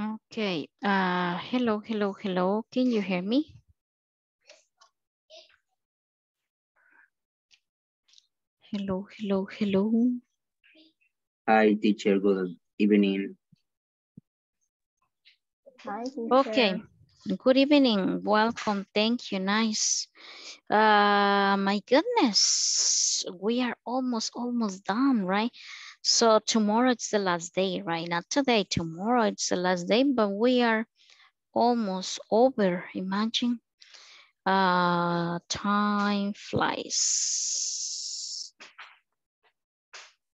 Okay. Hello. Can you hear me? Hello. Hi, teacher. Good evening. Hi, teacher. Okay. Good evening. Welcome. Thank you. Nice. My goodness. We are almost done, right? So tomorrow it's the last day, right? Not today, tomorrow it's the last day, but we are almost over. Imagine. Time flies.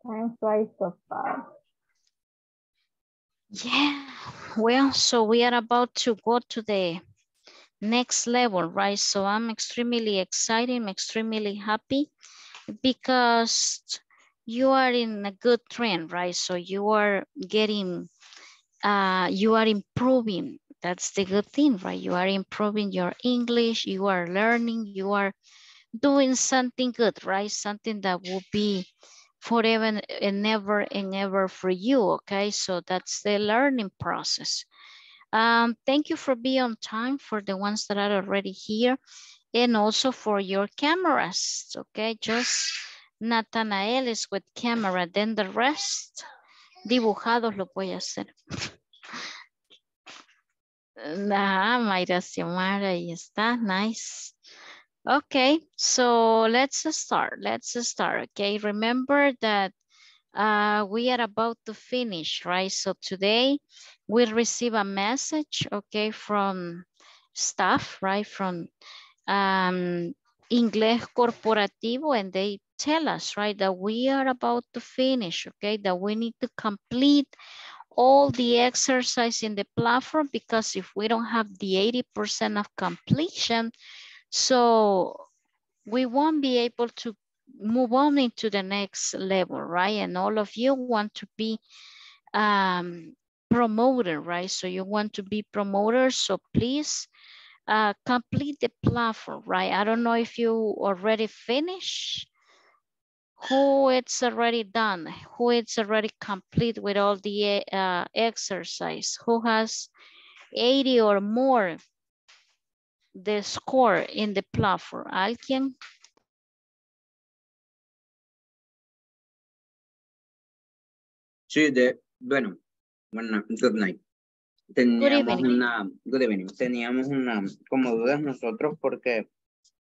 Time flies so fast. Yeah, well, so we are about to go to the next level, right? So I'm extremely excited, I'm extremely happy because you are in a good trend, right? So you are getting, you are improving. That's the good thing, right? You are improving your English, you are learning, you are doing something good, right? Something that will be forever and ever for you, okay? So that's the learning process. Thank you for being on time for the ones that are already here and also for your cameras, okay? Just Nathanael is with camera, then the rest, dibujados lo voy a hacer. Mayra Xiomara, ahí está, nice. Okay, so let's start, okay? Remember that we are about to finish, right? So today we receive a message, okay, from staff, right? From Inglés Corporativo, and they tell us, right, that we are about to finish, okay? That we need to complete all the exercise in the platform because if we don't have the 80% of completion, so we won't be able to move on into the next level, right? And all of you want to be promoted, right? So you want to be promoters, so please complete the platform, right? I don't know if you already finished, who it's already done, who it's already complete with all the exercise, who has 80 or more the score in the platform. Alguien? Sí, bueno, good night. Good evening. Teníamos como dudas nosotros porque,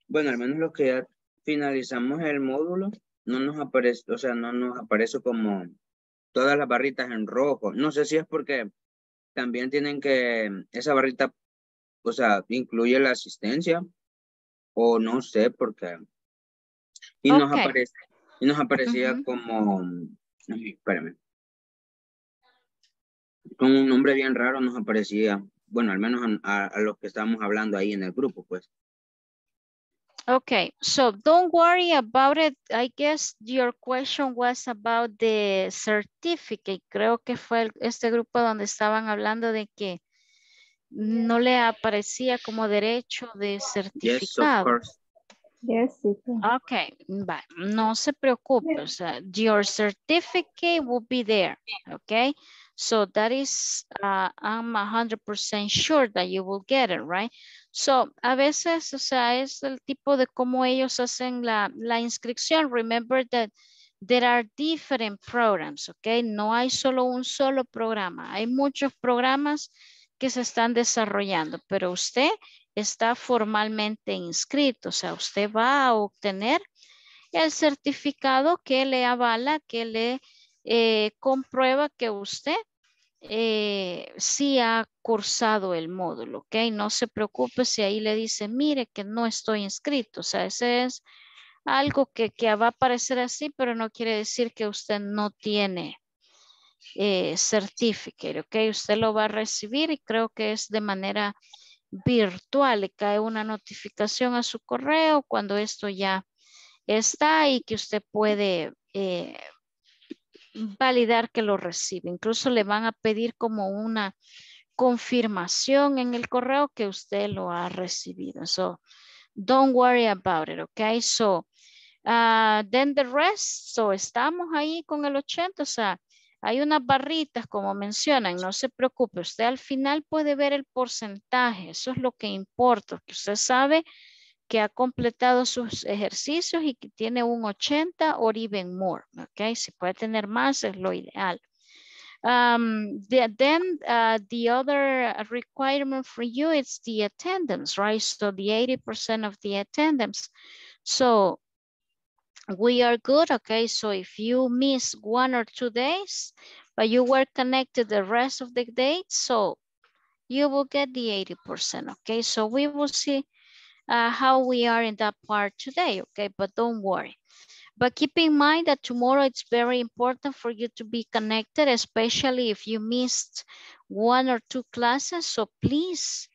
bueno, al menos los que ya finalizamos el módulo, no nos aparece, o sea, no nos aparece como todas las barritas en rojo. No sé si es porque también tienen que, esa barrita, o sea, incluye la asistencia o no sé por qué. Y okay. nos aparecía como, espérame, con un nombre bien raro nos aparecía, bueno, al menos a los que estábamos hablando ahí en el grupo, pues. Okay, so don't worry about it. I guess your question was about the certificate. Creo que fue este grupo donde estaban hablando de que no le aparecía como derecho de certificado. Yes, of course. Okay, but no se preocupe. O sea, your certificate will be there. Okay, so that is, I'm 100% sure that you will get it, right? So, a veces, o sea, es el tipo de cómo ellos hacen la inscripción. Remember that there are different programs, okay? No hay solo un solo programa. Hay muchos programas que se están desarrollando, pero usted está formalmente inscrito, o sea, usted va a obtener el certificado que le avala, que le comprueba que usted sí ha cursado el módulo, ¿ok? No se preocupe si ahí le dice, mire que no estoy inscrito, o sea, ese es algo que va a parecer así, pero no quiere decir que usted no tiene certificate, ok, usted lo va a recibir y creo que es de manera virtual, le cae una notificación a su correo cuando esto ya está y que usted puede validar que lo recibe, incluso le van a pedir como una confirmación en el correo que usted lo ha recibido, so don't worry about it, ok, so then the rest, so estamos ahí con el 80, o sea, Hay unas barritas como mencionan, no se preocupe, usted al final puede ver el porcentaje, eso es lo que importa, que usted sabe que ha completado sus ejercicios y que tiene un 80 or even more, ok, si puede tener más es lo ideal. The other requirement for you is the attendance, right, so the 80% of the attendance, so we are good, okay, so if you miss 1 or 2 days, but you were connected the rest of the day, so you will get the 80%, okay? So we will see how we are in that part today, okay? But don't worry. But keep in mind that tomorrow it's very important for you to be connected, especially if you missed 1 or 2 classes, so please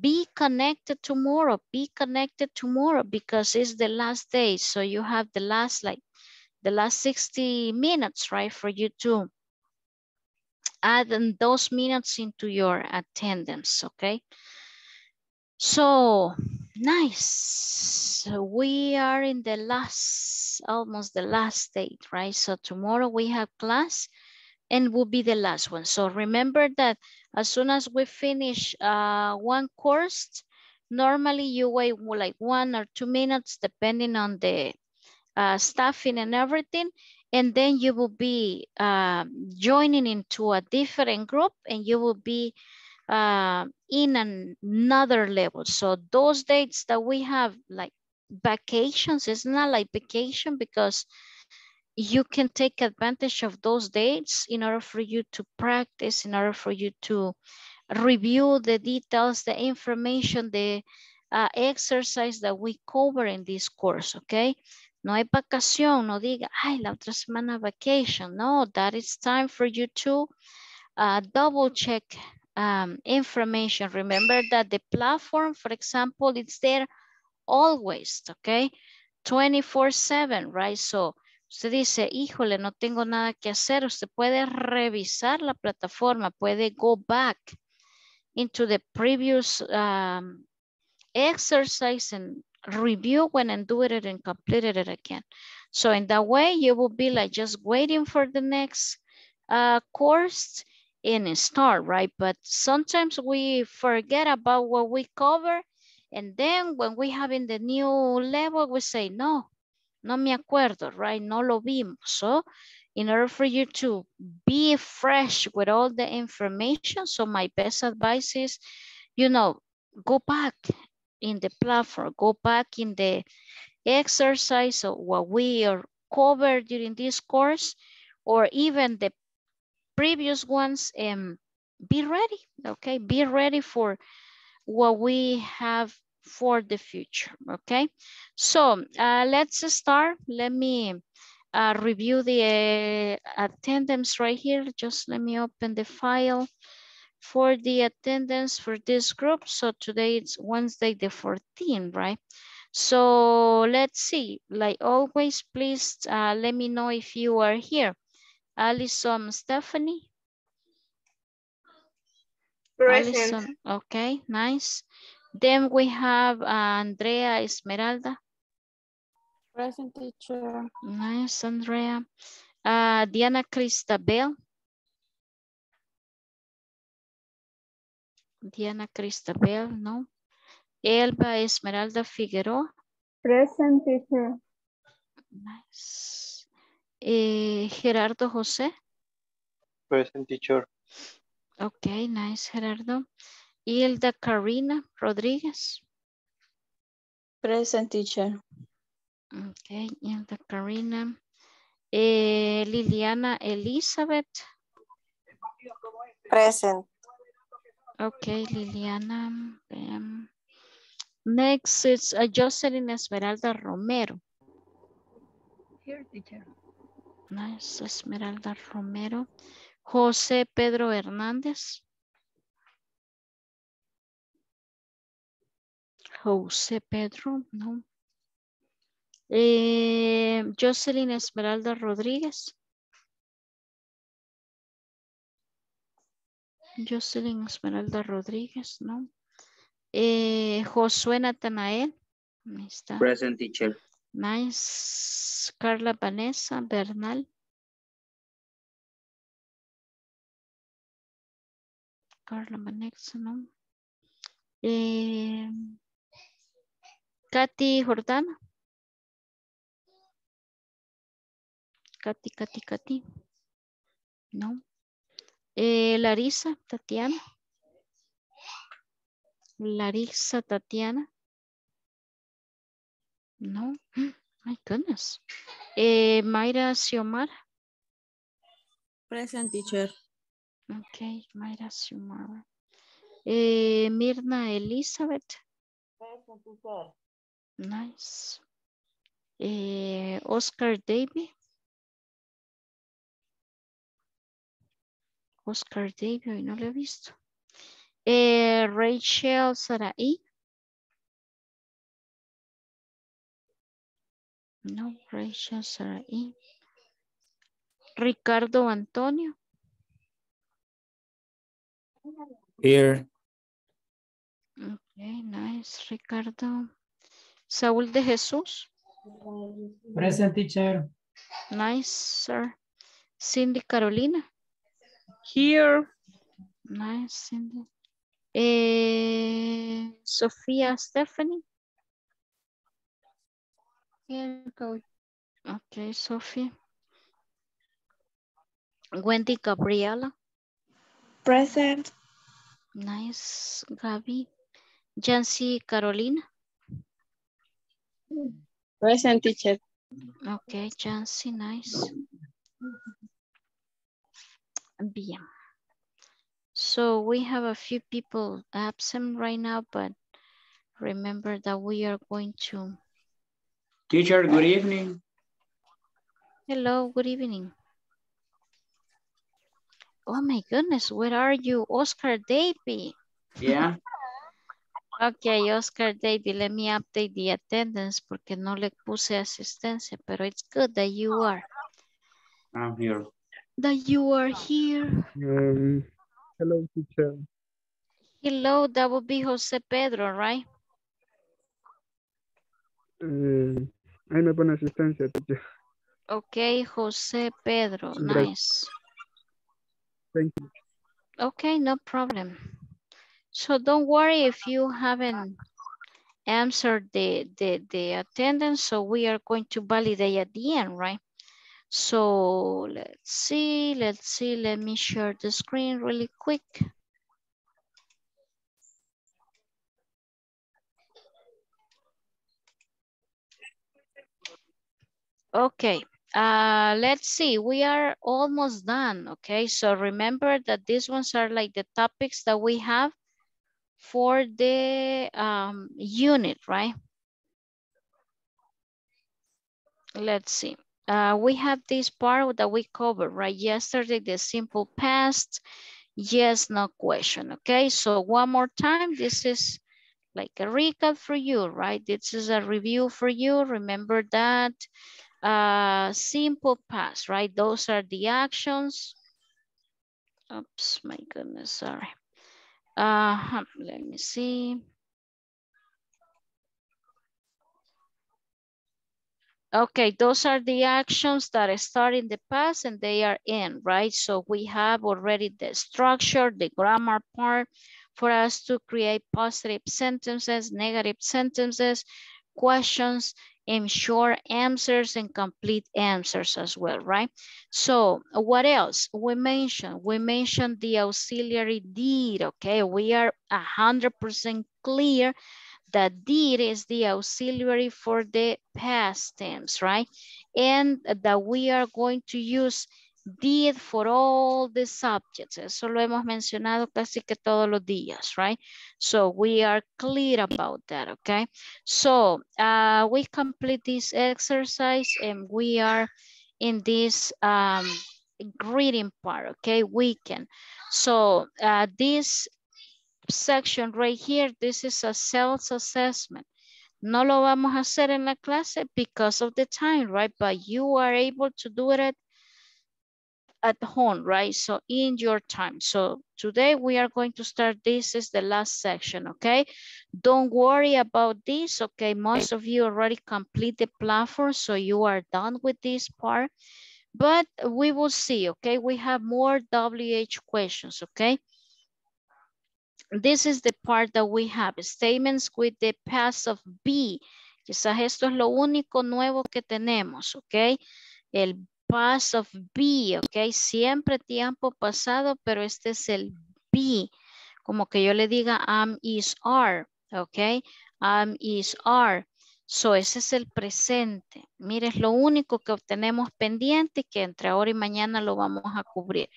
be connected tomorrow, because it's the last day. So you have the last, like the last 60 minutes, right? For you to add those minutes into your attendance, okay? So nice. We are in the last, almost the last date, right? So tomorrow we have class and will be the last one. So remember that as soon as we finish one course, normally you wait like 1 or 2 minutes, depending on the staffing and everything. And then you will be joining into a different group and you will be in another level. So those dates that we have like vacations, it's not like vacation because you can take advantage of those dates in order for you to practice, in order for you to review the details, the information, the exercise that we cover in this course, okay? No hay vacación, no diga, ay, la otra semana vacation. No, that is time for you to double check information. Remember that the platform, for example, it's there always, okay? 24/7, right? So, usted dice, híjole, no tengo nada que hacer. Usted puede revisar la plataforma, puede go back into the previous exercise and review when and do it and complete it again. So in that way, you will be like just waiting for the next course and start, right? But sometimes we forget about what we cover. And then when we have in the new level, we say, no. No me acuerdo, right? No lo vimos. So in order for you to be fresh with all the information, so my best advice is, you know, go back in the platform, go back in the exercise of what we are covered during this course, or even the previous ones, and be ready, okay? Be ready for what we have for the future, okay? So let's start. Let me review the attendance right here. Just let me open the file for the attendance for this group. So today it's Wednesday the 14th, right? So let's see, like always, please let me know if you are here. Alison, Stephanie? Present. Alison, okay, nice. Then we have Andrea Esmeralda. Present, teacher. Nice, Andrea. Diana Cristabel. Diana Cristabel, no. Elba Esmeralda Figueroa. Present, teacher. Nice. Gerardo José. Present, teacher. Okay, nice, Gerardo. Hilda Karina Rodríguez. Present, teacher. Okay, Hilda Karina. Liliana Elizabeth. Present. Okay, Liliana. Next is Jocelyn Esmeralda Romero. Here, teacher. Nice, Esmeralda Romero. José Pedro Hernández. José Pedro, no. Jocelyn Esmeralda Rodríguez. Jocelyn Esmeralda Rodríguez, no. Josué Natanael. Ahí está. Present, teacher. Nice. Carla Vanessa Bernal. Carla Manexano. Katy Jordana. Katy. No. Larissa Tatiana. No. My goodness. Mayra Xiomara. Present, teacher. Okay, Mayra Xiomara. Mirna Elizabeth. Present, teacher. Nice. Oscar David, hoy no lo he visto. Rachel Sarai. No, Rachel Sarai. Ricardo Antonio. Here. Okay, nice, Ricardo. Saúl de Jesús. Present, teacher. Nice, sir. Cindy Carolina. Here. Nice, Cindy. Sofía Stephanie. Here, coach. Okay, Sophie. Wendy Gabriela. Present. Nice, Gaby. Jancy Carolina. Present, teacher. Okay, Jancy, nice. Bien. So we have a few people absent right now, but remember that we are going to. Teacher, good evening. Hello, good evening. Oh my goodness, where are you, Oscar Davey? Yeah. Okay, Oscar Davey, let me update the attendance porque no le puse asistencia, pero it's good that you are. I'm here. That you are here. Hello, teacher. Hello, that would be Jose Pedro, right? Ahí me pone asistencia, teacher. Okay, Jose Pedro, nice. Thank you. Okay, no problem. So don't worry if you haven't answered the attendance. So we are going to validate at the end, right? So let's see. Let me share the screen really quick. Okay. Let's see, we are almost done, okay? So remember that these ones are like the topics that we have for the unit, right? Let's see, we have this part that we covered, right? Yesterday, the simple past, yes, no question, okay? So one more time, this is like a recap for you, right? This is a review for you, remember that. Simple past, right? Those are the actions. Oops, my goodness, sorry. Let me see. Okay, those are the actions that start in the past and they are in, right? So we have already the structure, the grammar part for us to create positive sentences, negative sentences, questions, and short answers and complete answers as well, right? So what else? We mentioned the auxiliary did, okay? We are 100% clear that did is the auxiliary for the past tense, right? And that we are going to use did for all the subjects. Eso lo hemos mencionado casi que todos los días, right? So we are clear about that, okay? So we complete this exercise and we are in this greeting part, okay? Weekend. So this section right here, this is a self-assessment. No lo vamos a hacer en la clase because of the time, right? But you are able to do it at home, right? So in your time. So today we are going to start, this is the last section, okay? Don't worry about this, okay? Most of you already complete the platform, so you are done with this part, but we will see, okay? We have more WH questions, okay? This is the part that we have, statements with the past of be. Quizás esto es lo único nuevo que tenemos, ¿ok? El past of be, ¿ok? Siempre tiempo pasado, pero este es el be. Como que yo le diga am, is, are, ¿ok? Am, is, are. So, ese es el presente. Mire, es lo único que obtenemos pendiente y que entre ahora y mañana lo vamos a cubrir.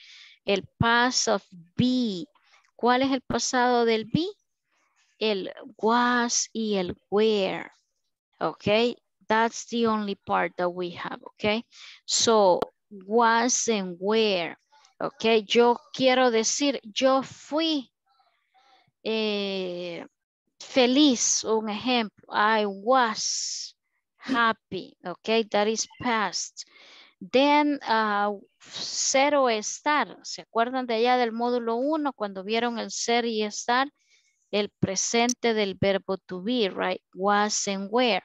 El past of be. ¿Cuál es el pasado del be? El was y el were. Okay, that's the only part that we have, okay? So, was and were, okay? Yo quiero decir, yo fui feliz, un ejemplo. I was happy, okay? That is past. Then, cero estar. ¿Se acuerdan de allá del módulo 1 cuando vieron el ser y estar? El presente del verbo to be, right? Was and were.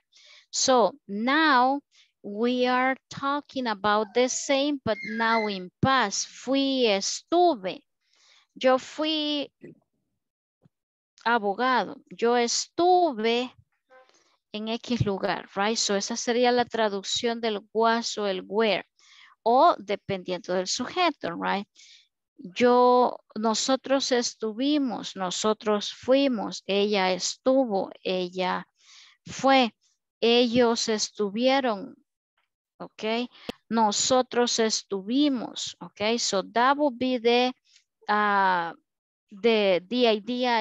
So now we are talking about the same, but now in past. Fui, estuve. Yo fui abogado. Yo estuve en X lugar, right? So esa sería la traducción del was o el were. O dependiendo del sujeto, right? Yo, nosotros estuvimos, nosotros fuimos, ella estuvo, ella fue, ellos estuvieron, okay? Nosotros estuvimos, okay? So that would be the idea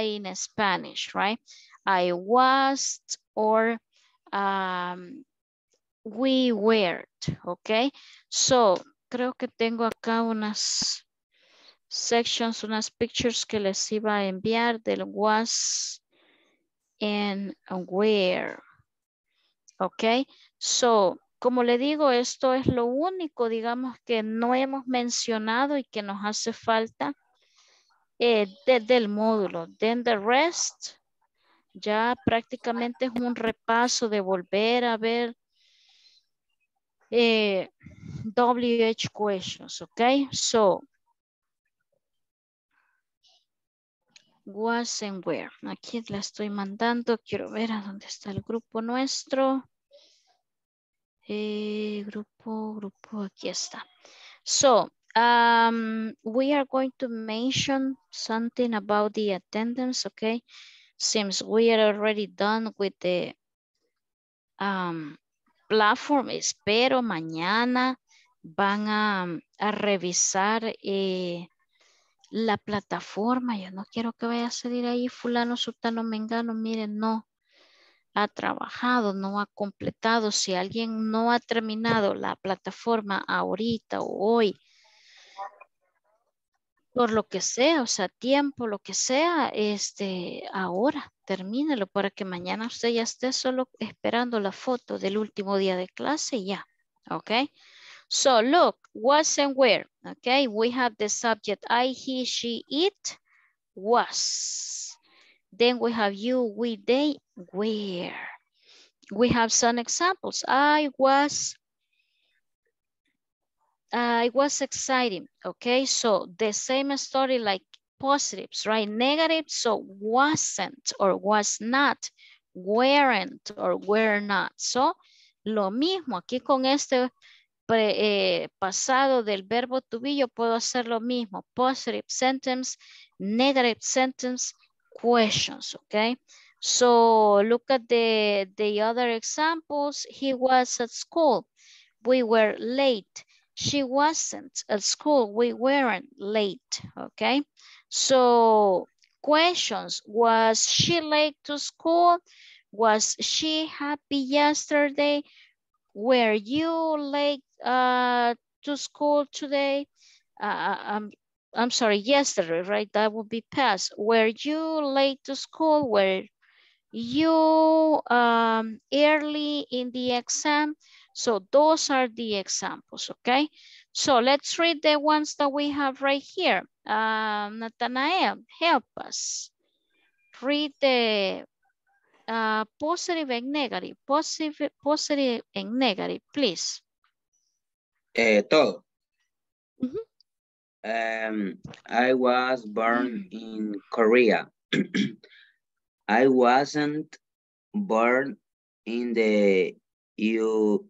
in Spanish, right? I was or we were, okay? So creo que tengo acá unas sections, unas pictures que les iba a enviar del was and where. Ok, so, como le digo, esto es lo único, digamos, que no hemos mencionado y que nos hace falta del módulo. Then the rest, ya prácticamente es un repaso de volver a ver WH questions, ok, so, was and where. Aquí la estoy mandando. Quiero ver a dónde está el grupo nuestro. Grupo, aquí está. So, we are going to mention something about the attendance, okay? Seems we are already done with the platform. Espero mañana van a revisar la plataforma. Yo no quiero que vaya a salir ahí fulano, sultano, mengano. Miren, no ha trabajado, no ha completado. Si alguien no ha terminado la plataforma ahorita o hoy, por lo que sea, o sea, tiempo, lo que sea, ahora termínelo para que mañana usted ya esté solo esperando la foto del último día de clase y ya, ¿ok? So look, was and where, okay? We have the subject I, he, she, it, was. Then we have you, we, they, where. We have some examples. I was exciting, okay? So the same story like positives, right? Negative, so wasn't or was not, weren't or were not. So lo mismo aquí con este pasado del verbo to be, yo puedo hacer lo mismo. Positive sentence, negative sentence, questions, okay? So look at the other examples. He was at school. We were late. She wasn't at school. We weren't late, okay? So questions, was she late to school? Was she happy yesterday? Were you late to school today? I'm sorry, yesterday, right? That would be past. Were you late to school? Were you early in the exam? So those are the examples, okay? So let's read the ones that we have right here. Nathanael, help us. Read the positive and negative, positive and negative, please. Todo. I was born in Korea. I wasn't born in the U.S.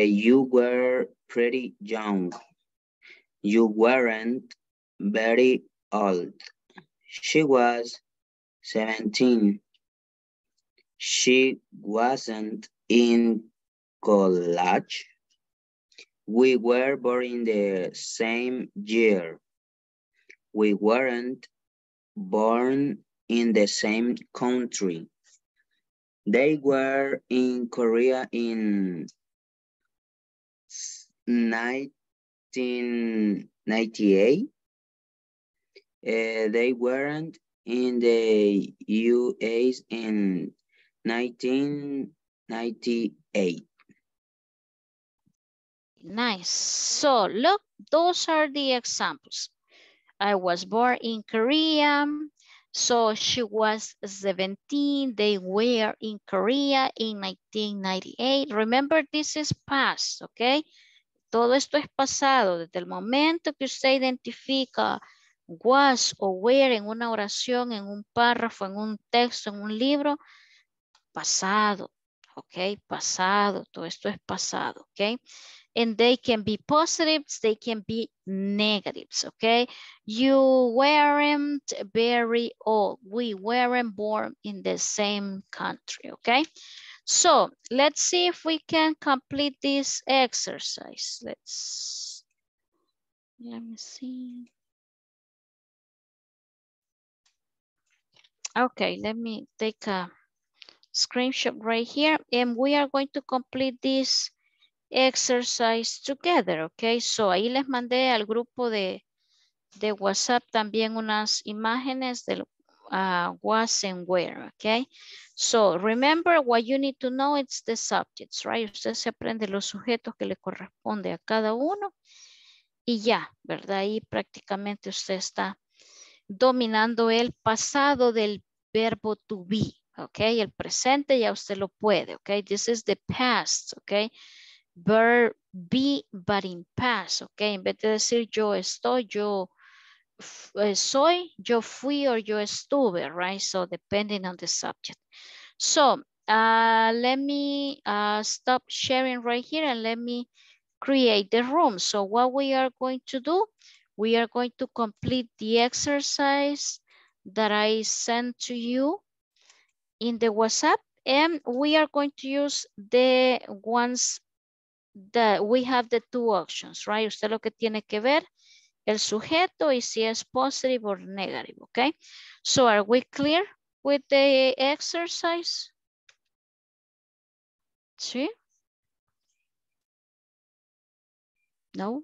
You were pretty young. You weren't very old. She was 17. She wasn't in college. We were born in the same year. We weren't born in the same country. They were in Korea in 1998. They weren't in the U.S. in 1998. Nice. So look, those are the examples. I was born in Korea. So she was 17. They were in Korea in 1998. Remember, this is past, okay? Todo esto es pasado. Desde el momento que usted identifica was o were en una oración, en un párrafo, en un texto, en un libro, pasado, ok, pasado, todo esto es pasado, ok, and they can be positives, they can be negatives, ok, you weren't very old, we weren't born in the same country, ok, so let's see if we can complete this exercise, let me see. Okay, let me take a screenshot right here and we are going to complete this exercise together, okay? So ahí les mandé al grupo de WhatsApp también unas imágenes del was and where, okay? So remember what you need to know, it's the subjects, right? Usted se aprende los sujetos que le corresponde a cada uno y ya, ¿verdad? Ahí prácticamente usted está dominando el pasado del verbo to be, ok, el presente ya usted lo puede, ok, this is the past, ok, verb be but in past, ok, en vez de decir yo estoy, yo soy, yo fui o yo estuve, right, so depending on the subject. So let me stop sharing right here and let me create the room. So what we are going to do, we are going to complete the exercise that I sent to you in the WhatsApp, and we are going to use the ones that we have the two options, right? Usted lo que tiene que ver el sujeto y si es positive or negative, okay? So are we clear with the exercise? Sí? No?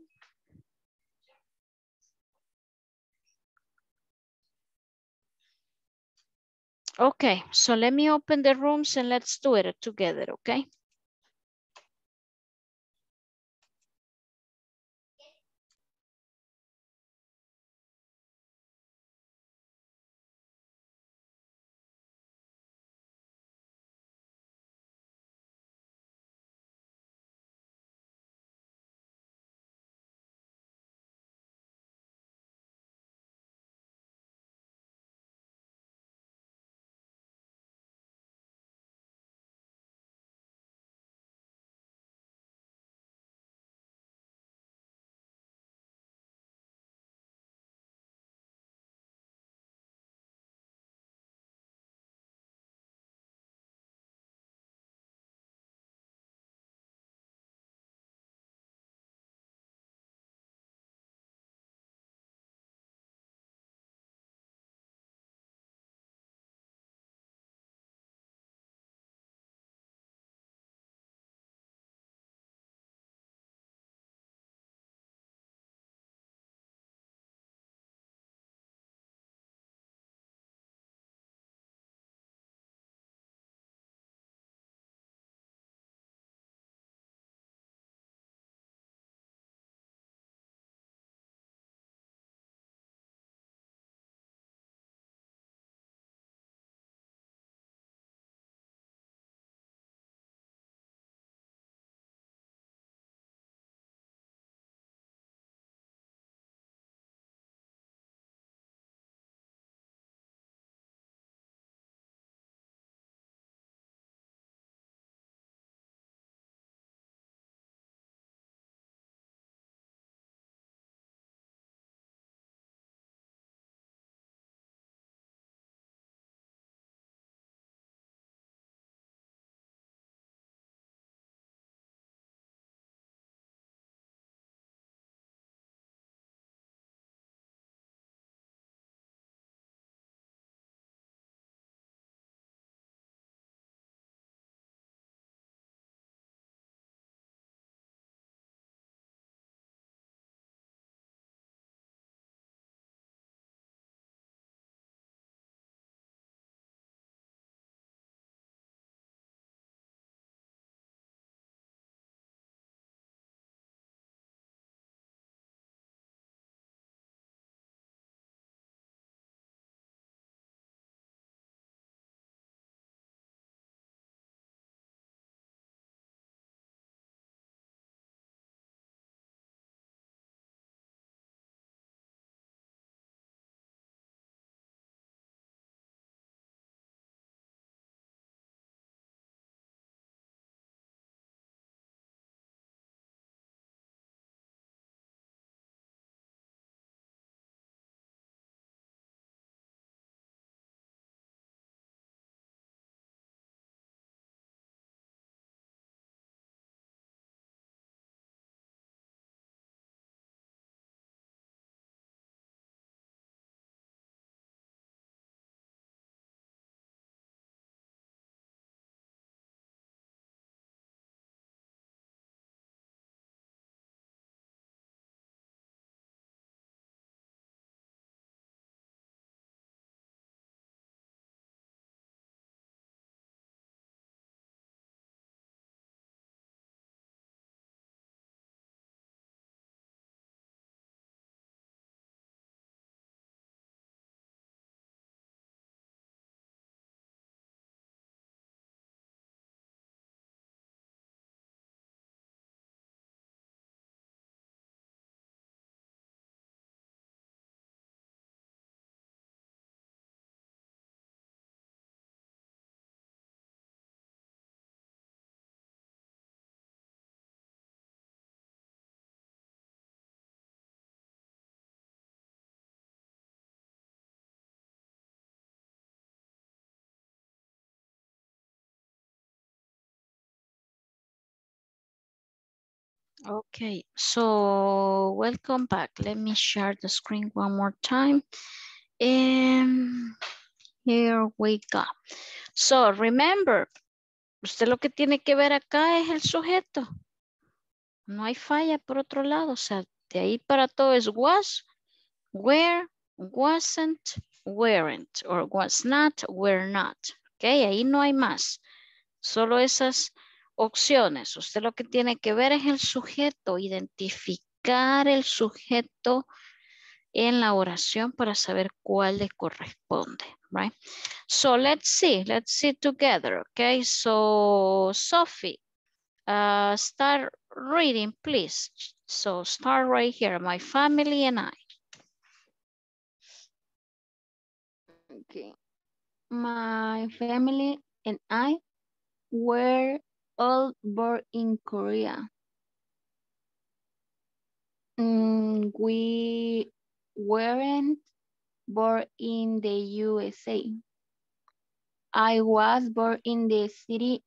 Okay, so let me open the rooms and let's do it together, okay? Okay, so welcome back. Let me share the screen one more time. Here we go. So remember, usted lo que tiene que ver acá es el sujeto. No hay falla por otro lado. O sea, de ahí para todo es was, were, wasn't, weren't, or was not, were not. Okay, ahí no hay más. Solo esas opciones. Usted lo que tiene que ver es el sujeto, identificar el sujeto en la oración para saber cuál le corresponde, right? So let's see together, okay? So Sophie, start reading, please. So start right here, my family and I. Okay. My family and I were all born in Korea. We weren't born in the USA. I was born in the city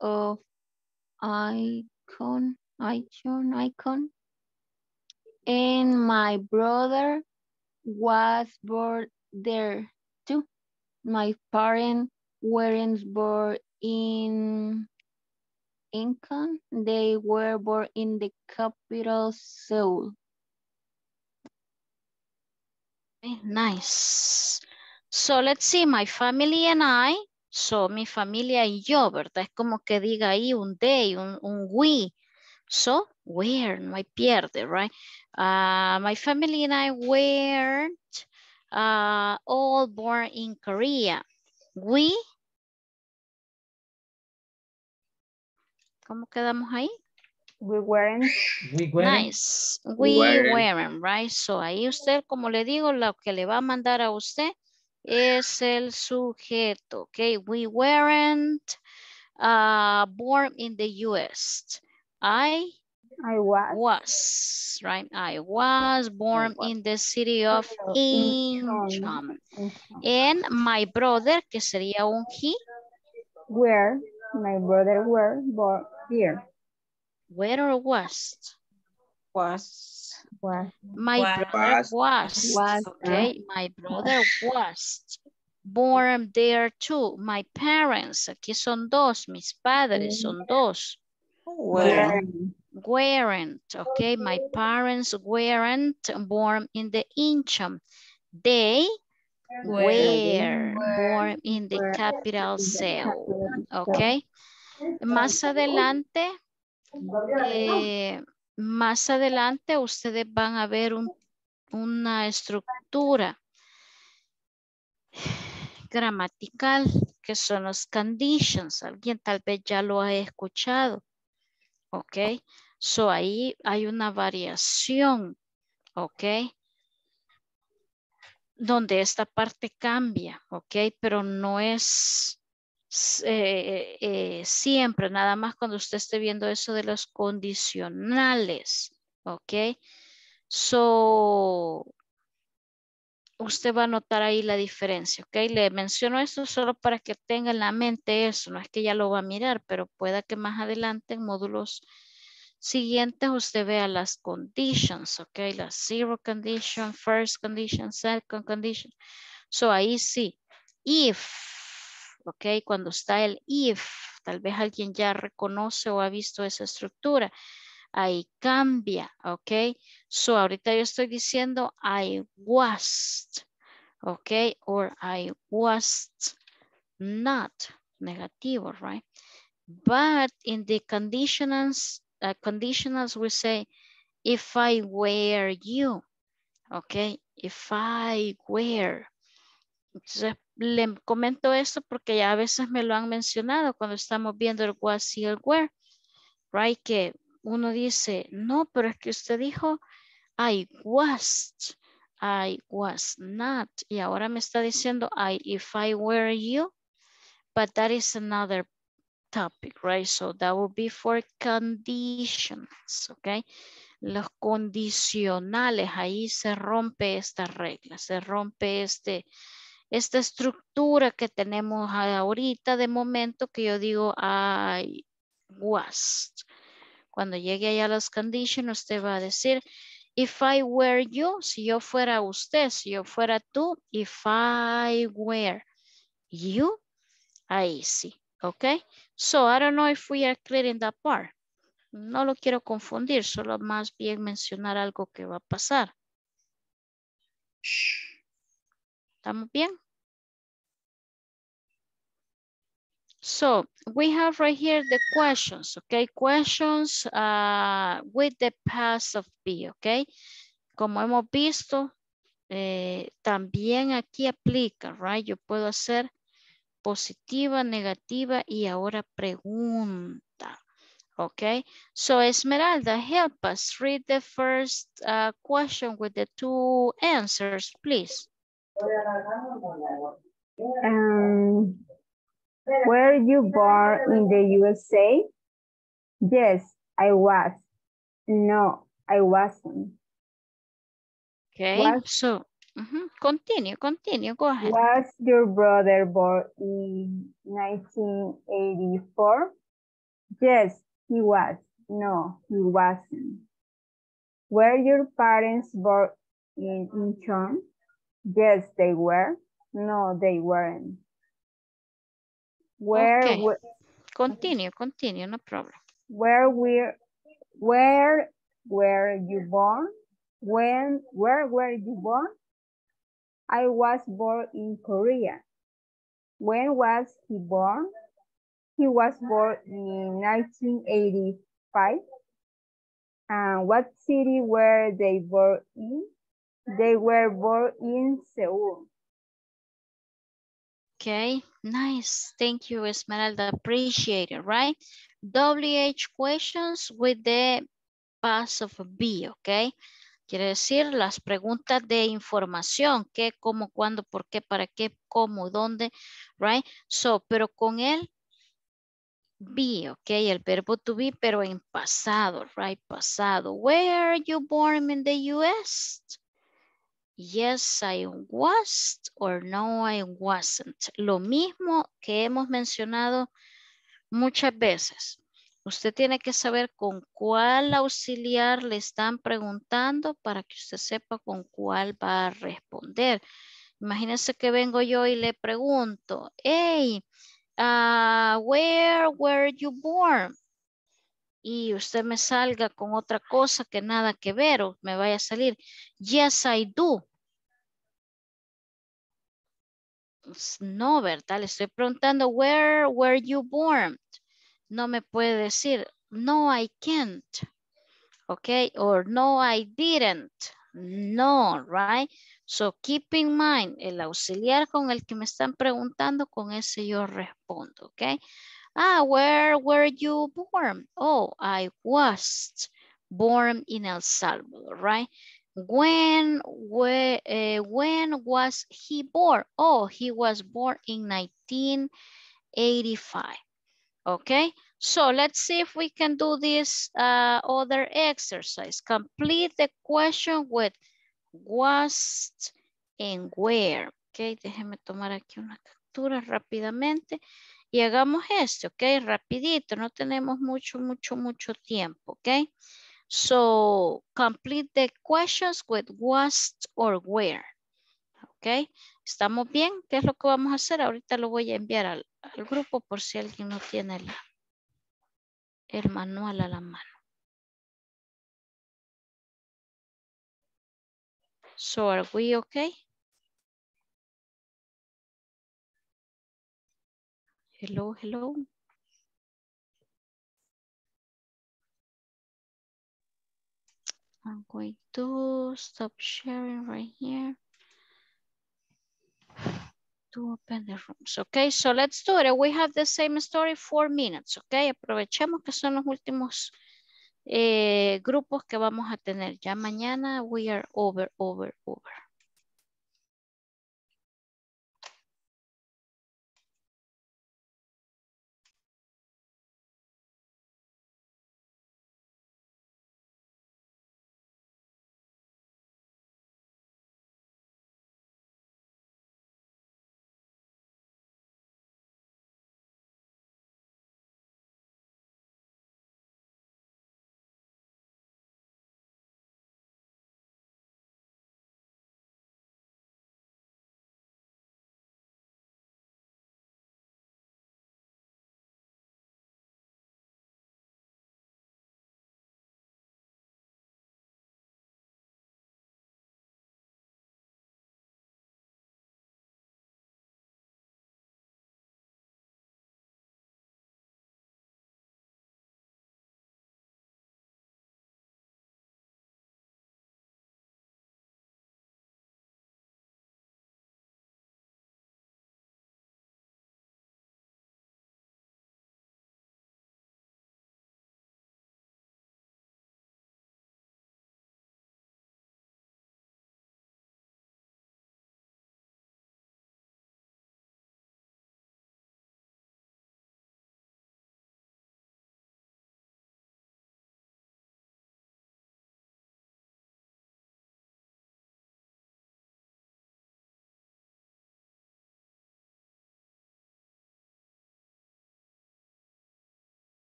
of Icon, and my brother was born there too. My parents weren't born in Incheon. They were born in the capital, Seoul. Nice. So let's see, my family and I. So mi familia y yo, ¿verdad? Es como que diga ahí un they, un we. So where, no hay pierde, right? My family and I weren't all born in Korea. We. ¿Cómo quedamos ahí? We weren't. We weren't. Nice. We weren't, right? So ahí usted, como le digo, lo que le va a mandar a usted es el sujeto, okay? We weren't born in the U.S. I was, right? I was born in the city of Incheon. And my brother, que sería un he. Where, my brother were born here. Where or was? Was. My brother was. Okay, my brother was born there too. My parents, aquí son dos, mis padres son dos. Weren't, okay, my parents weren't born in the Incheon. They were born in the capital, Seoul, okay? Más adelante ustedes van a ver una estructura gramatical que son los conditions. Alguien tal vez ya lo ha escuchado. Ok, so ahí hay una variación, ok, donde esta parte cambia, ok, pero no es siempre, nada más cuando usted esté viendo eso de los condicionales, ok, so usted va a notar ahí la diferencia, ok, le menciono esto solo para que tenga en la mente eso, no es que ya lo va a mirar, pero pueda que más adelante en módulos siguientes usted vea las conditions, ok, las zero condition, first condition, second condition, so ahí sí, if, ok, cuando está el if, tal vez alguien ya reconoce o ha visto esa estructura, ahí cambia, ok. So ahorita yo estoy diciendo I was, ok, or I was not, negativo, right? But in the conditionals, we say if I were you, ok, if I were. Entonces le comento esto porque ya a veces me lo han mencionado cuando estamos viendo el was y el were, right? Que uno dice, no, pero es que usted dijo, I was not. Y ahora me está diciendo, if I were you. But that is another topic, right? So that would be for conditions, okay? Los condicionales, ahí se rompe esta regla, se rompe esta estructura que tenemos ahorita de momento que yo digo, I was. Cuando llegue allá a los condition, usted va a decir, if I were you, si yo fuera usted, si yo fuera tú, if I were you, ahí sí, ok. So, I don't know if we are clear in that part. No lo quiero confundir, solo más bien mencionar algo que va a pasar. ¿Estamos bien? So, we have right here the questions, okay? Questions with the past of be, okay? Como hemos visto, también aquí aplica, right? Yo puedo hacer positiva, negativa y ahora pregunta, okay? So, Esmeralda, help us read the first question with the two answers, please. Were you born in the USA? Yes, I was. No, I wasn't. Okay, so continue, go ahead. Was your brother born in 1984? Yes, he was. No, he wasn't. Were your parents born in Incheon? Yes, they were. No, they weren't. Continue, no problem. Where were you born? Where were you born? I was born in Korea. When was he born? He was born in 1985. And what city were they born in? They were born in Seoul. Okay, nice. Thank you, Esmeralda. Appreciate it, right? WH questions with the past of be, okay? Quiere decir las preguntas de información, qué, cómo, cuándo, por qué, para qué, cómo, dónde, right? So, pero con el be, okay? El verbo to be, pero en pasado, right? Pasado. Were you born in the US? Yes, I was or no, I wasn't. Lo mismo que hemos mencionado muchas veces. Usted tiene que saber con cuál auxiliar le están preguntando para que usted sepa con cuál va a responder. Imagínense que vengo yo y le pregunto, hey, where were you born? Y usted me salga con otra cosa que nada que ver o me vaya a salir. Yes, I do. No, ¿verdad? Le estoy preguntando, where were you born? No me puede decir, no, I can't. Okay, or no, I didn't. No, right? So keep in mind, el auxiliar con el que me están preguntando, con ese yo respondo, okay? Ah, where were you born? Oh, I was born in El Salvador, right? When was he born? Oh, he was born in 1985, okay? So let's see if we can do this other exercise. Complete the question with was and where, okay? Déjeme tomar aquí una captura rápidamente. Y hagamos esto, ok, rapidito, no tenemos mucho tiempo, ok. So, complete the questions with was or where, ok. ¿Estamos bien? ¿Qué es lo que vamos a hacer? Ahorita lo voy a enviar al grupo por si alguien no tiene el manual a la mano. So, are we okay? Hello. I'm going to stop sharing right here to open the rooms. Okay, so let's do it. We have the same story, 4 minutes. Okay, aprovechemos que son los últimos grupos que vamos a tener. Ya mañana we are over.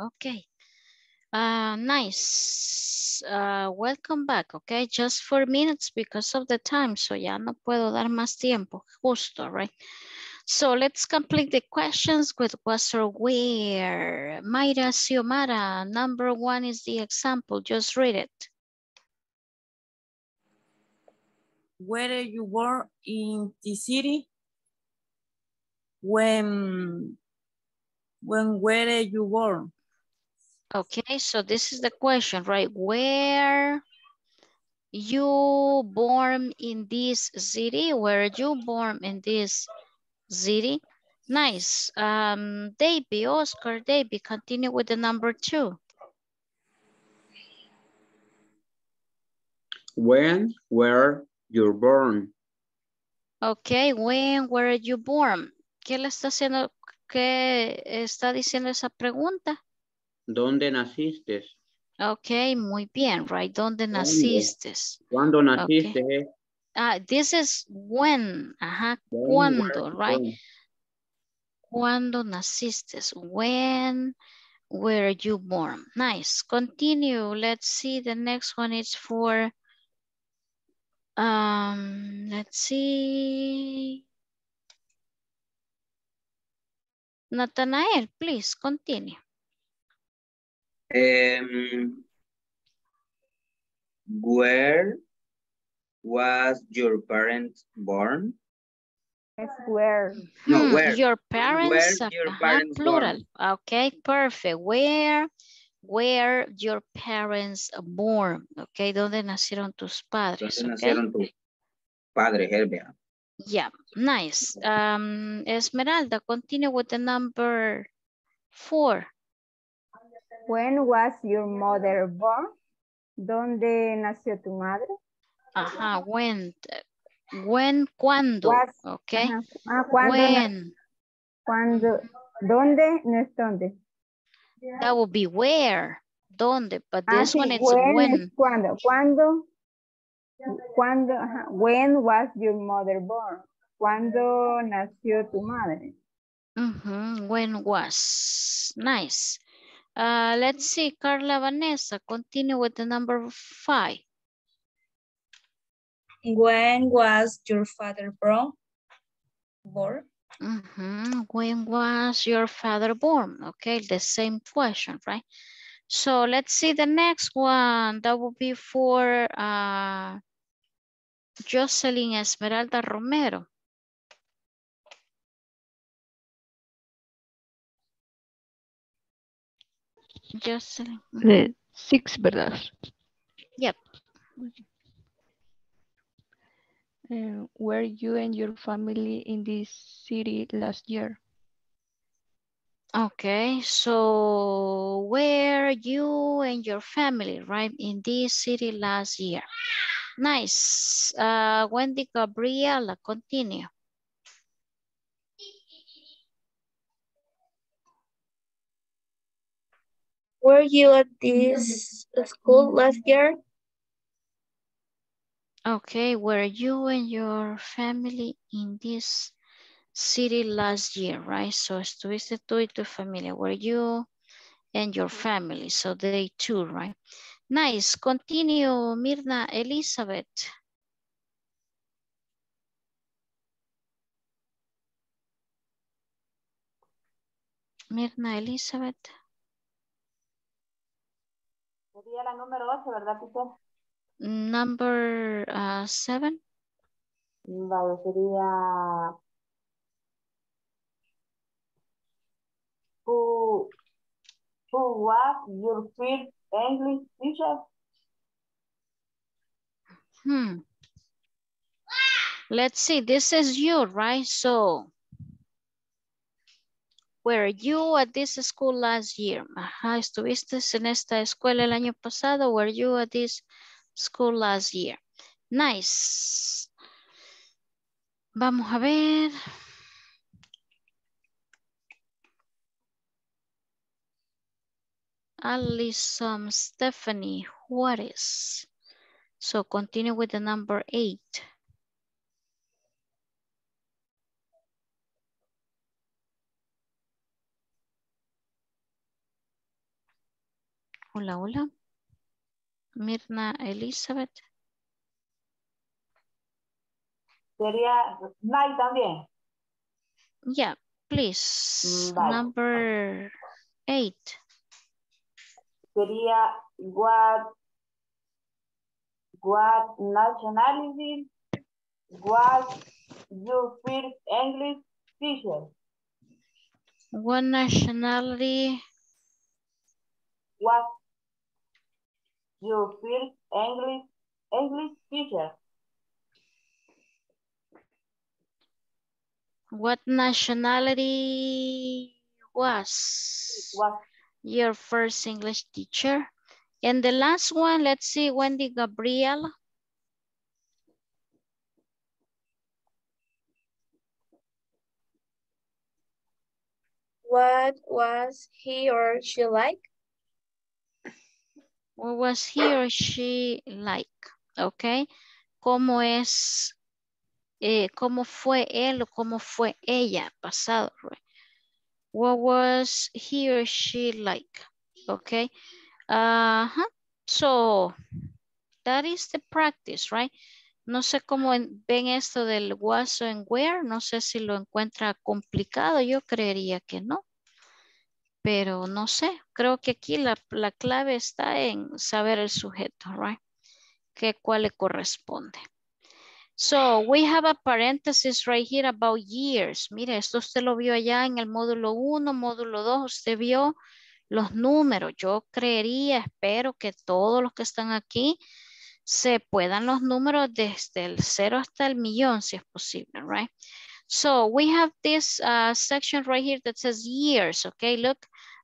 Okay. Nice. Welcome back, okay? Just 4 minutes because of the time, so ya no puedo dar más tiempo, justo, right? So let's complete the questions with was or where. Mayra Xiomara, number one is the example, just read it. Whether you were in the city, when where you were. Okay, so this is the question, right? Where you born in this city? Where you born in this city? Nice. Davey, Oscar, Davey, continue with the number two. When were you born? Okay, when were you born? ¿Qué le está haciendo? ¿Qué está diciendo esa pregunta? ¿Dónde naciste? Okay, muy bien, right? ¿Dónde naciste? ¿Cuándo naciste? Okay. This is when. Ajá, ¿cuándo, right? When. ¿Cuándo naciste? When were you born? Nice. Continue. Let's see. The next one is for, let's see. Nathanael, please continue. Where was your parents born? Yes, where? No, where? Your parents, where your parents plural. Born? Okay, perfect. Where were your parents born? Okay, ¿dónde nacieron tus padres? ¿Dónde nacieron tus padres, Herbia? Yeah, nice. Esmeralda, continue with the number four. When was your mother born? ¿Dónde nació tu madre? Ajá, when, cuando, was, okay. Cuando, when. Cuando, ¿dónde? No es dónde. That would be where, ¿dónde? But this one it's when. Cuando, cuando. Cuando, when was your mother born? ¿Cuándo nació tu madre? Mm-hmm. When was. Nice. Let's see, Carla Vanessa, continue with the number five. When was your father born? Mm-hmm. When was your father born? Okay, the same question, right? So let's see the next one. That will be for Jocelyn Esmeralda Romero. Jocelyn. The six, ¿verdad? Yep. Were you and your family in this city last year? Okay, so were you and your family, right, in this city last year? Nice. Wendy Gabriela, continue. Were you at this school last year? Okay, were you and your family in this city last year, right? So estuviste tú y tu familia. Were you and your family? So they too, right? Nice. Continue, Mirna Elizabeth. Mirna Elizabeth. Sería la número 8, ¿verdad, Pico? Number 7. Vale, sería... Who was your first English teacher? Let's see, this is you, right? So, were you at this school last year? Ajá, estuviste en esta escuela el año pasado. Were you at this school last year? Nice. Vamos a ver. Alison Stephanie Juarez. So continue with the number 8. Hola, hola. Mirna Elizabeth. Sería May también. Yeah, please. Bye. Number 8. Sería what nationality was your first English teacher? What nationality was your first English teacher? What nationality was your first English teacher? And the last one, let's see, Wendy Gabriel. What was he or she like? What was he or she like? Okay. ¿Cómo es? ¿Cómo fue él o cómo fue ella? Pasado. What was he or she like? Okay. So that is the practice, right? No sé cómo ven esto del was and where. No sé si lo encuentra complicado. Yo creería que no. Pero no sé. Creo que aquí la clave está en saber el sujeto, right? Que cuál le corresponde. So we have a parenthesis right here about years. Mire, esto usted lo vio allá en el módulo 1, módulo 2. Usted vio los números. Yo creería, espero que todos los que están aquí se puedan los números desde el 0 hasta el millón, si es posible, right? So we have this section right here that says years, okay? Look,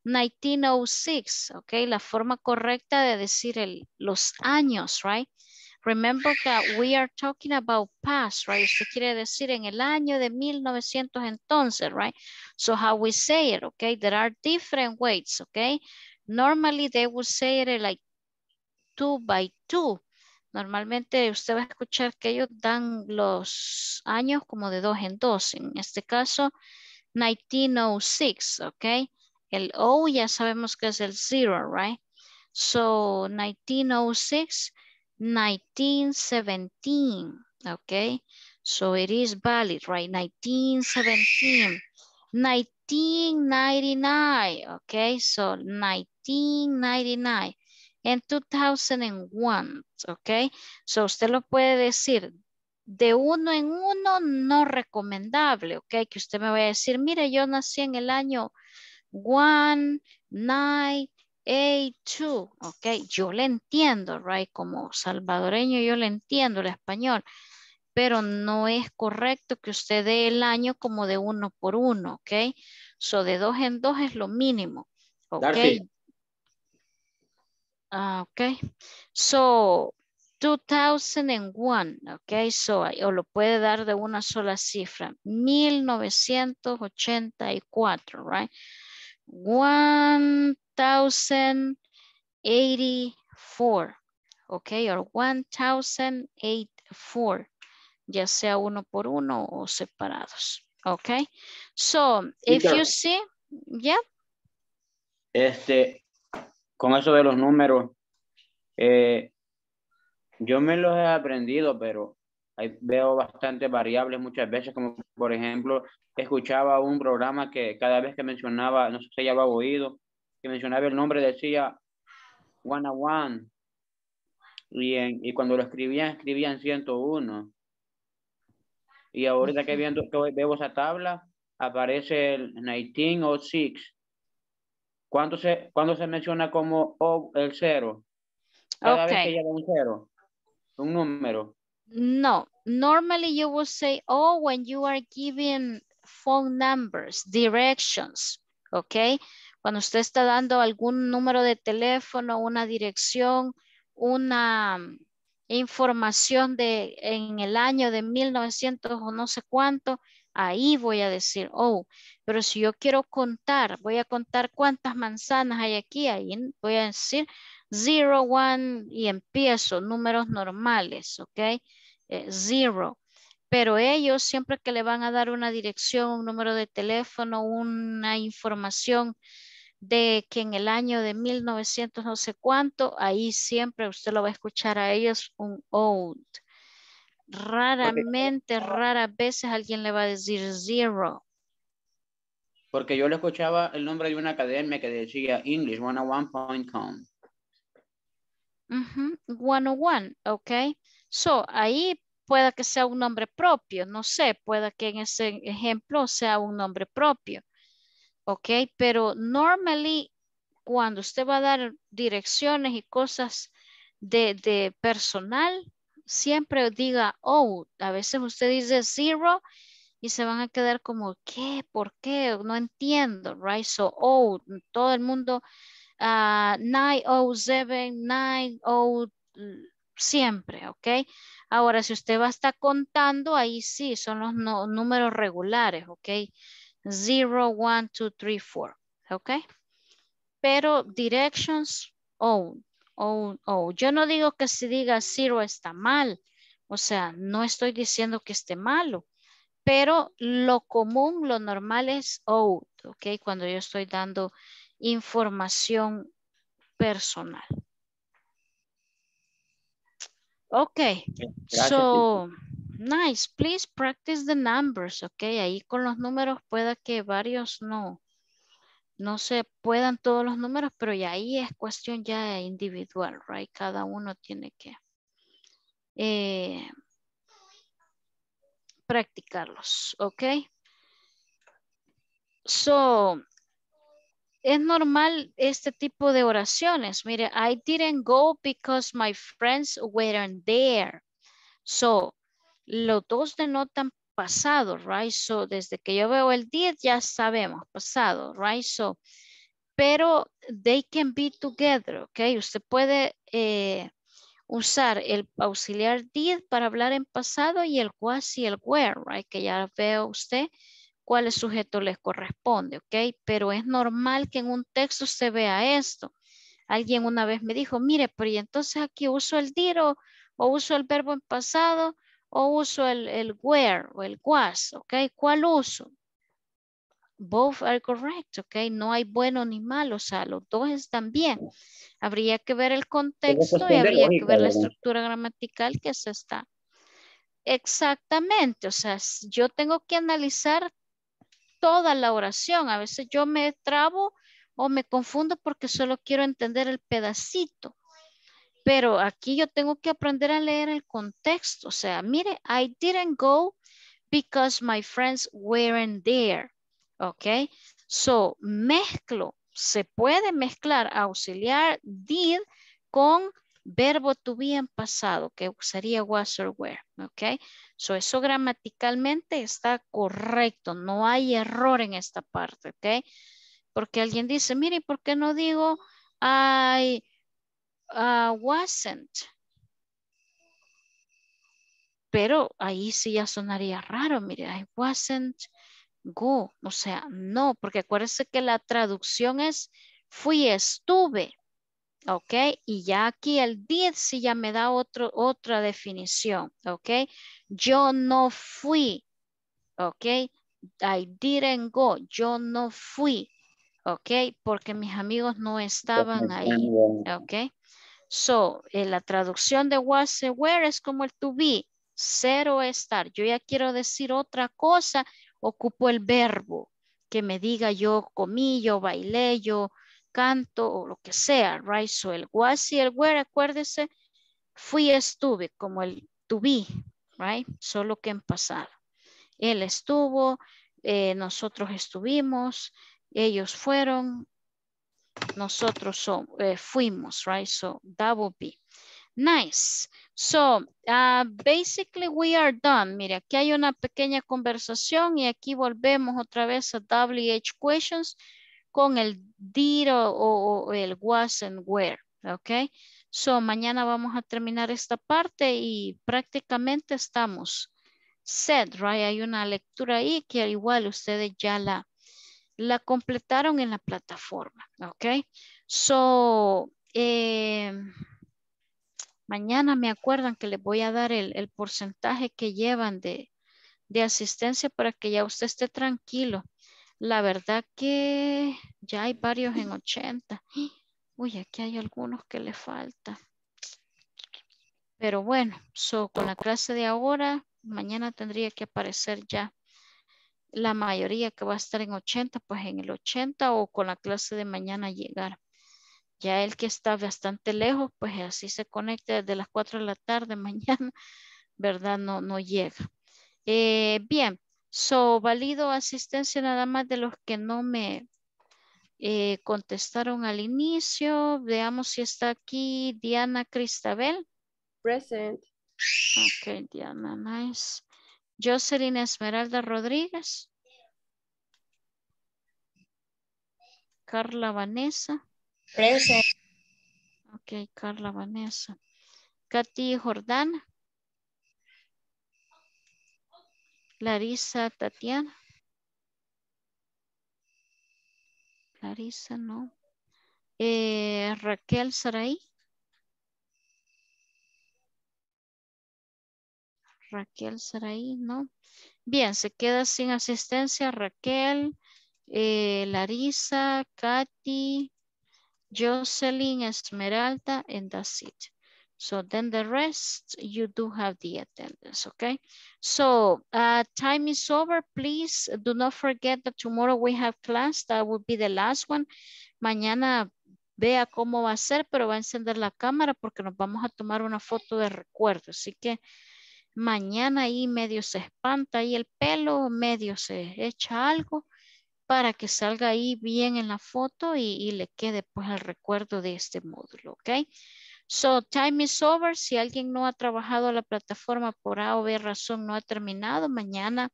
1906, okay? La forma correcta de decir los años, right? Remember that we are talking about past, right? Usted quiere decir en el año de 1900 entonces, right? So how we say it, okay? There are different ways, okay? Normally they would say it like 2 by 2. Normalmente usted va a escuchar que ellos dan los años como de 2 en 2. En este caso, 1906, ok. El O ya sabemos que es el 0, right? So, 1906, 1917, ok. So, it is valid, right? 1917, 1999, ok. So, 1999. En 2001, ok. So usted lo puede decir de 1 en 1, no recomendable, ok. Que usted me vaya a decir, mire, yo nací en el año 1982, ok. Yo le entiendo, right, como salvadoreño yo le entiendo el español, pero no es correcto que usted dé el año como de 1 por 1, ok. So de 2 en 2 es lo mínimo, ok. Darby. Okay, so 2001, okay, so o lo puede dar de una sola cifra, 1984, right? 1084, okay, or 1084, ya sea 1 por 1 o separados, okay? So, if you see, yeah. Con eso de los números, yo me los he aprendido, pero veo bastantes variables muchas veces, como por ejemplo, escuchaba un programa que cada vez que mencionaba, no sé si ya lo ha oído, que mencionaba el nombre decía 101, y cuando lo escribían 101. Y ahorita que veo esa tabla, aparece el 1906. ¿Cuándo se menciona como el 0? Cada vez que llega un 0, un número. No, normally you will say when you are giving phone numbers, directions, okay? Cuando usted está dando algún número de teléfono, una dirección, una información en el año de 1900 o no sé cuánto, ahí voy a decir, pero si yo quiero contar, voy a contar cuántas manzanas hay aquí, ahí voy a decir 0, 1 y empiezo, números normales, ok, 0. Pero ellos siempre que le van a dar una dirección, un número de teléfono, una información de que en el año de 1900 no sé cuánto, ahí siempre usted lo va a escuchar a ellos un old. Raramente, raras veces alguien le va a decir zero. Porque yo le escuchaba el nombre de una academia que decía English 101.com. Uh-huh. 101, ok. So, ahí pueda que sea un nombre propio, no sé, pueda que en ese ejemplo sea un nombre propio. Ok, pero normally cuando usted va a dar direcciones y cosas de personal, siempre diga oh. A veces usted dice zero y se van a quedar como, ¿qué? ¿Por qué? No entiendo, right? So, oh, todo el mundo, 907, 90, siempre, ¿ok? Ahora, si usted va a estar contando, ahí sí, son los números regulares, ¿ok? 0, 1, 2, 3, 4, ¿ok? Pero directions, oh. Yo no digo que si diga 0 está mal, o sea, no estoy diciendo que esté malo. Pero lo común, lo normal es out, ¿ok? Cuando yo estoy dando información personal. Ok, gracias. So, nice, please practice the numbers, ¿ok? Ahí con los números pueda que varios no se puedan todos los números, pero ya ahí es cuestión ya individual, right? Cada uno tiene que... practicarlos, ok. So, es normal este tipo de oraciones. Mire, I didn't go because my friends weren't there. So, los dos denotan pasado, right? So, desde que yo veo el did ya sabemos, pasado, right? So, pero they can be together, ok. Usted puede... usar el auxiliar did para hablar en pasado y el was y el were, right? Que ya veo usted cuál sujeto les corresponde, ¿ok? Pero es normal que en un texto se vea esto. Alguien una vez me dijo, mire, pero y entonces aquí uso el did o uso el verbo en pasado o uso el were o el was, ¿ok? ¿Cuál uso? Both are correct, ok. No hay bueno ni malo, o sea, los dos están bien. Habría que ver el contexto y habría que ver la estructura gramatical que se está. Exactamente, o sea, yo tengo que analizar toda la oración. A veces yo me trabo o me confundo porque solo quiero entender el pedacito. Pero aquí yo tengo que aprender a leer el contexto. O sea, mire, I didn't go because my friends weren't there. Ok, so mezclo, se puede mezclar auxiliar did con verbo to be en pasado, que sería was or were, ok. So eso gramaticalmente está correcto, no hay error en esta parte, ok. Porque alguien dice, mire, ¿por qué no digo I wasn't? Pero ahí sí ya sonaría raro, mire, I wasn't go, o sea, no, porque acuérdense que la traducción es fui, estuve, ok, y ya aquí el did sí ya me da otra definición, ok, yo no fui, ok, I didn't go, yo no fui, ok, porque mis amigos no estaban ahí, ok, so, la traducción de was and were es como el to be, ser o estar, yo ya quiero decir otra cosa, ocupo el verbo que me diga yo comí, yo bailé, yo canto o lo que sea, right? So el was y el were, acuérdese, fui, estuve, como el to be, right? Solo que en pasado. Él estuvo, nosotros estuvimos, ellos fueron, nosotros fuimos, right? So that would be. Nice. So, basically we are done. Mire, aquí hay una pequeña conversación y aquí volvemos otra vez a WH questions con el did o el was and where, ¿ok? So, mañana vamos a terminar esta parte y prácticamente estamos set, right? Hay una lectura ahí que al igual ustedes ya la completaron en la plataforma, ¿ok? So, mañana me acuerdan que les voy a dar el porcentaje que llevan de asistencia para que ya usted esté tranquilo. La verdad que ya hay varios en 80. Uy, aquí hay algunos que le falta. Pero bueno, con la clase de ahora, mañana tendría que aparecer ya la mayoría que va a estar en 80, pues en el 80 o con la clase de mañana llegar. Ya el que está bastante lejos, pues así se conecta desde las 4 de la tarde mañana, ¿verdad? No llega. Bien, valido asistencia nada más de los que no me contestaron al inicio. Veamos si está aquí Diana Cristabel. Present. Ok, Diana, nice. Jocelyn Esmeralda Rodríguez. Carla Vanessa. Present. Ok, Carla Vanessa. Katy Jordana. Larisa Tatiana. Larisa, no. Raquel Saraí. Raquel Saraí, no. Bien, se queda sin asistencia Raquel, Larisa, Katy, Jocelyn, Esmeralda, and that's it. So then the rest, you do have the attendance, okay? So time is over. Please do not forget that tomorrow we have class. That will be the last one. Mañana vea cómo va a ser, pero va a encender la cámara porque nos vamos a tomar una foto de recuerdo. Así que mañana ahí medio se espanta ahí el pelo, medio se echa algo para que salga ahí bien en la foto y le quede pues el recuerdo de este módulo, okay? So time is over. Si alguien no ha trabajado la plataforma por A o B razón, no ha terminado, mañana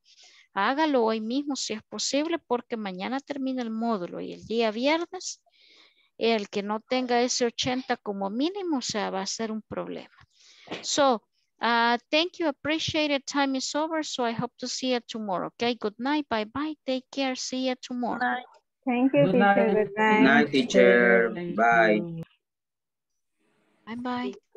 hágalo hoy mismo si es posible, porque mañana termina el módulo y el día viernes el que no tenga ese 80 como mínimo, va a ser un problema. Thank you. Appreciate it. Time is over. So I hope to see you tomorrow. Okay. Good night. Bye bye. Take care. See you tomorrow. Good night. Thank you, teacher. Good night, teacher. Bye. Bye bye.